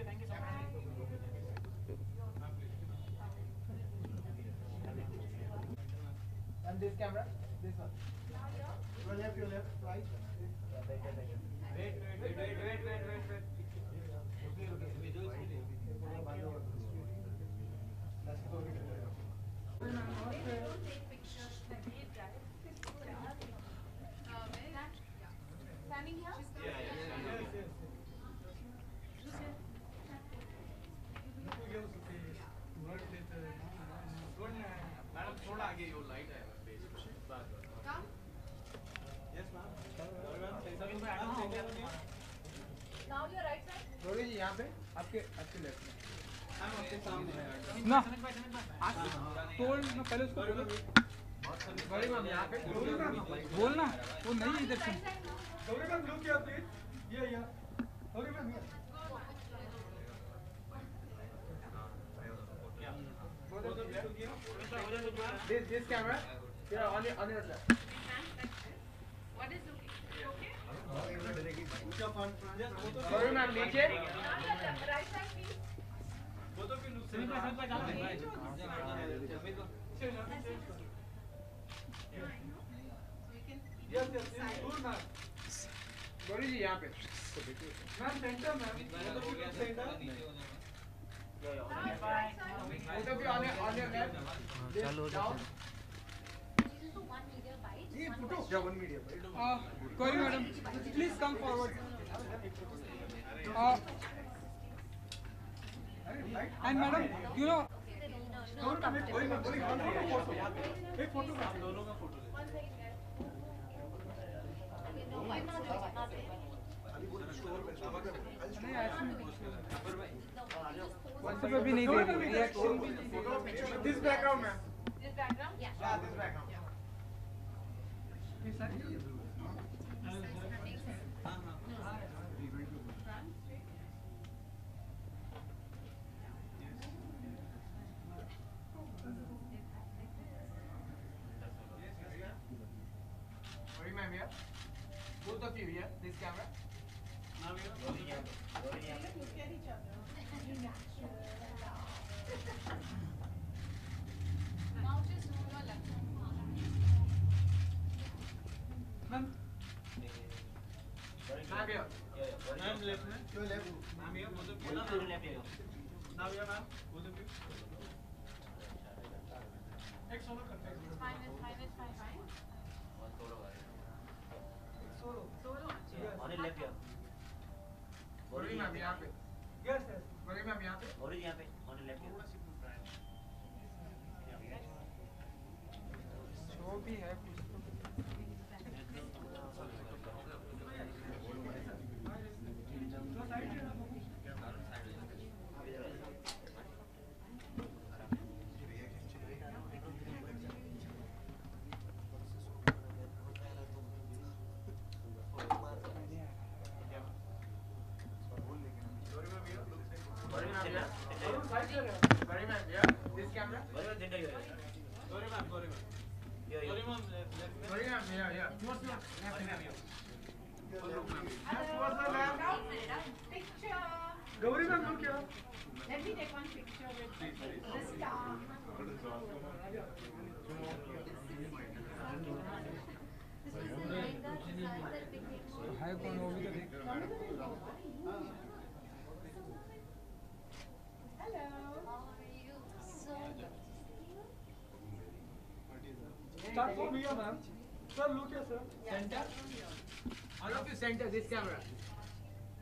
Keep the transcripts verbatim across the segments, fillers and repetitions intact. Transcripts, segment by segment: you, thank you so much. And this camera? This one. Your left, your left, right. Wait, wait, wait, wait, wait, wait, wait. Okay, okay. We do it. आपके आपके left में हम आपके सामने हैं ना तोड़ ना पहले उसको बोलो गौरी मैम यहाँ पे बोलना वो नहीं इधर से गौरी मैम लुक क्या प्लीज ये या Gauri ma'am this this camera yeah on your on your left what is Gauri ma'am नीचे वो तो फिर नुस्खे में हाथ लगा देंगे गौरी जी यहाँ पे मैम सेंटर मैम वो तो सेंटर वो तो फिर आने आने left Yeah, one medium. Uh, Gauri madam, please come forward. Uh, and madam, you know. No, no, no. Gauri madam, Gauri madam, one photo. One photo. दोनों का photo. नहीं ऐसे नहीं भी नहीं दे रही reaction. This background में. This background? Yeah. Yeah, this background. Is that you? No. Sorry, ma'am, here. Both of you here, this camera. Now we are looking at each other. Now just zoom your left. Ma'am, ma'am here. Ma'am left, ma'am. Your left. Ma'am here. Both of you. Both of you left here. Now here, ma'am. Both of you. Take solo, take solo. Fine, fine, fine, fine. One solo. Solo. Solo. On left here. Gauri ma'am यहाँ पे. Yes, yes. Gauri ma'am यहाँ पे. Gauri यहाँ पे. On left here. जो भी है कुछ Gauri ma'am, look here. Let me take one picture with this star. Hi, come over the deck. Hello. How are you? So good. Start from here, ma'am. Sir, look here, sir. Center. All of you, center this camera.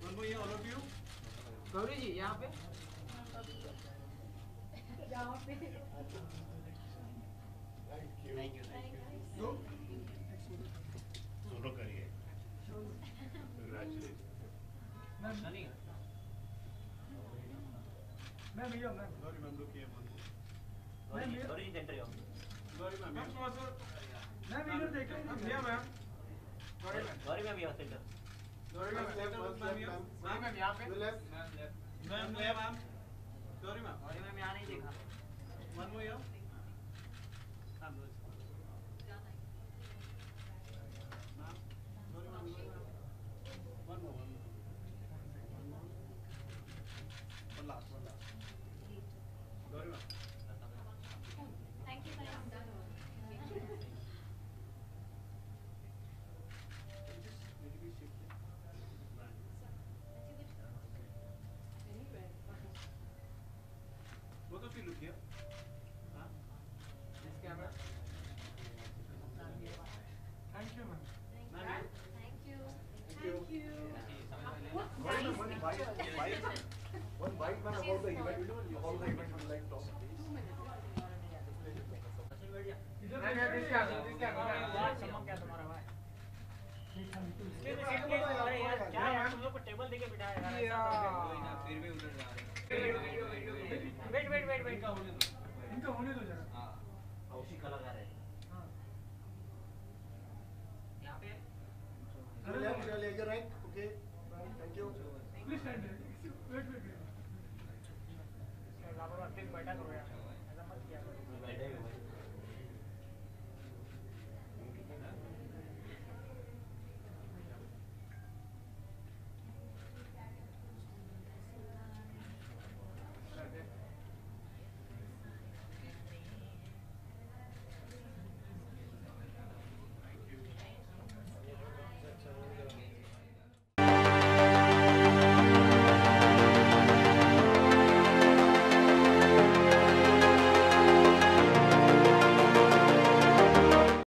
One more here, all of you. Gauri जी यहाँ पे यहाँ पे thank you thank you solo करिए congratulation ma'am नहीं ma'am भैया ma'am Gauri ma'am लोग किए ma'am Gauri centre आओ गौरी मैम मैम इधर देखो भैया ma'am Gauri ma'am Gauri ma'am भैया centre Sorry ma'am, left ma'am here. Ma'am ma'am यहाँ पे. Left ma'am left. Ma'am left ma'am. Sorry ma'am. Sorry ma'am यहाँ नहीं देखा. One more here. Ma'am sorry. Ma'am sorry ma'am. One more one more. One white man about the event, all the event will like talk. Wait, wait, wait, wait. इनका होने दो जरा। उसी का लगा रहे। यहाँ पे? चलो ले जाओ right, okay. Thank you. Please stand. Wait, wait, wait. इसके अलावा तीन बैठा करो यार।